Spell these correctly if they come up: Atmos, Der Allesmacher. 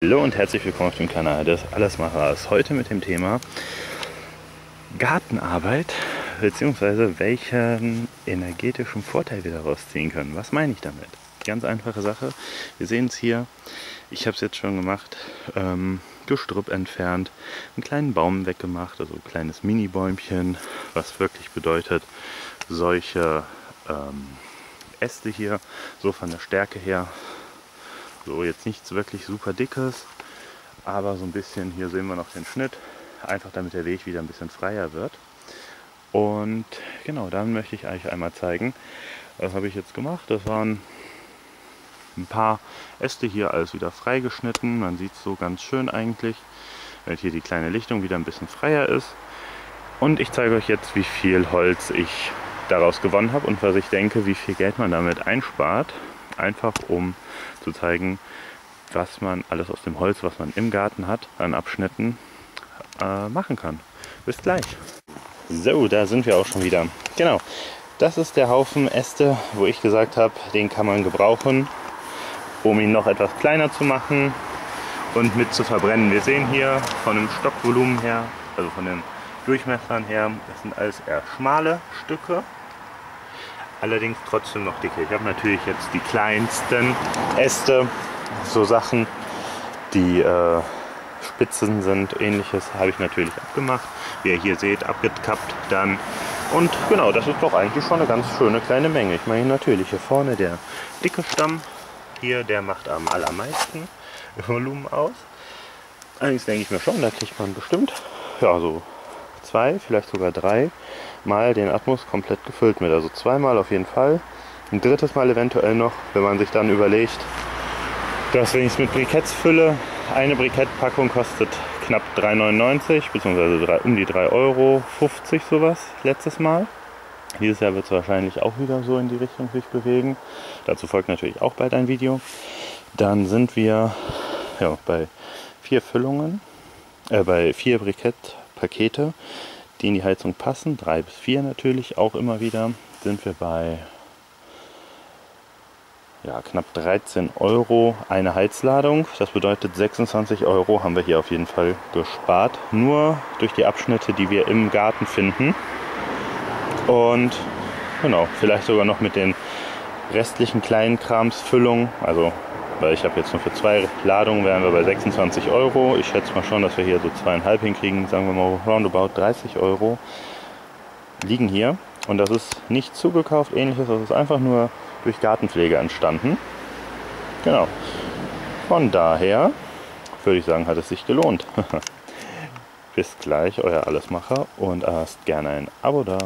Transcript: Hallo und herzlich willkommen auf dem Kanal des Allesmachers. Heute mit dem Thema Gartenarbeit bzw. welchen energetischen Vorteil wir daraus ziehen können. Was meine ich damit? Ganz einfache Sache. Wir sehen es hier. Ich habe es jetzt schon gemacht. Gestrüpp entfernt, einen kleinen Baum weggemacht, also ein kleines Mini-Bäumchen, was wirklich bedeutet, solche Äste hier, so von der Stärke her. So, jetzt nichts wirklich super dickes, aber so ein bisschen, hier sehen wir noch den Schnitt, einfach damit der Weg wieder ein bisschen freier wird. Und genau, dann möchte ich euch einmal zeigen, das habe ich jetzt gemacht. Das waren ein paar Äste hier, alles wieder freigeschnitten. Man sieht es so ganz schön eigentlich, weil hier die kleine Lichtung wieder ein bisschen freier ist. Und ich zeige euch jetzt, wie viel Holz ich daraus gewonnen habe und was ich denke, wie viel Geld man damit einspart. Einfach um zu zeigen, was man alles aus dem Holz, was man im Garten hat, an Abschnitten machen kann. Bis gleich. So, da sind wir auch schon wieder. Genau, das ist der Haufen Äste, wo ich gesagt habe, den kann man gebrauchen, um ihn noch etwas kleiner zu machen und mit zu verbrennen. Wir sehen hier von dem Stockvolumen her, also von den Durchmessern her, das sind alles eher schmale Stücke. Allerdings trotzdem noch dicke. Ich habe natürlich jetzt die kleinsten Äste, so Sachen, die Spitzen sind, ähnliches, habe ich natürlich abgemacht. Wie ihr hier seht, abgekappt dann. Und genau, das ist doch eigentlich schon eine ganz schöne kleine Menge. Ich meine natürlich hier vorne der dicke Stamm, hier der macht am allermeisten Volumen aus. Allerdings denke ich mir schon, da kriegt man bestimmt, ja, so 2, vielleicht sogar 3 Mal den Atmos komplett gefüllt mit, also 2 Mal auf jeden Fall, ein 3. Mal eventuell noch, wenn man sich dann überlegt, dass, wenn ich es mit Briketts fülle, eine Brikettpackung kostet knapp 3,99 bzw. um die 3,50 € sowas letztes Mal. Dieses Jahr wird es wahrscheinlich auch wieder so in die Richtung sich bewegen. Dazu folgt natürlich auch bald ein Video. Dann sind wir ja, bei 4 Brikettpakete, die in die Heizung passen, 3 bis 4 natürlich auch immer wieder, sind wir bei, ja, knapp 13 € eine Heizladung. Das bedeutet 26 € haben wir hier auf jeden Fall gespart, nur durch die Abschnitte, die wir im Garten finden. Und genau, vielleicht sogar noch mit den restlichen kleinen Kramsfüllungen, also weil ich habe jetzt nur für 2 Ladungen, wären wir bei 26 €. Ich schätze mal schon, dass wir hier so 2,5 hinkriegen, sagen wir mal roundabout 30 € liegen hier. Und das ist nicht zugekauft, ähnliches, das ist einfach nur durch Gartenpflege entstanden. Genau, von daher würde ich sagen, hat es sich gelohnt. Bis gleich, euer Allesmacher, und lasst gerne ein Abo da.